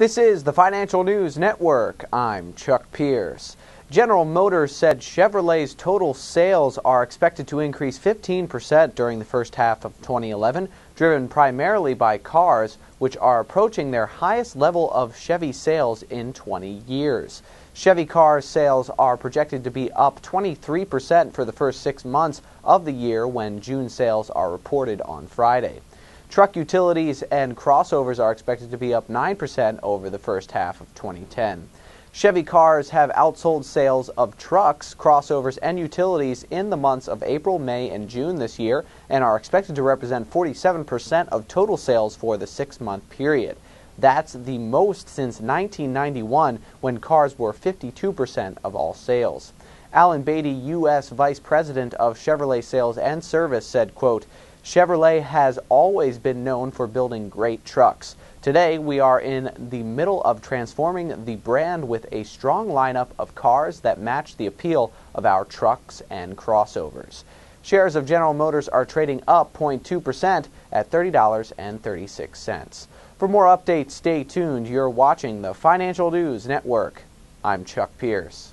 This is the Financial News Network. I'm Chuck Pierce. General Motors said Chevrolet's total sales are expected to increase 15% during the first half of 2011, driven primarily by cars, which are approaching their highest level of Chevy sales in 20 years. Chevy car sales are projected to be up 23% for the first 6 months of the year when June sales are reported on Friday. Truck utilities and crossovers are expected to be up 9% over the first half of 2010. Chevy cars have outsold sales of trucks, crossovers, and utilities in the months of April, May, and June this year, and are expected to represent 47% of total sales for the six-month period. That's the most since 1991, when cars were 52% of all sales. Alan Batey, U.S. Vice President of Chevrolet Sales and Service, said, quote, "Chevrolet has always been known for building great trucks. Today, we are in the middle of transforming the brand with a strong lineup of cars that match the appeal of our trucks and crossovers." Shares of General Motors are trading up 0.2% at $30.36. For more updates, stay tuned. You're watching the Financial News Network. I'm Chuck Pierce.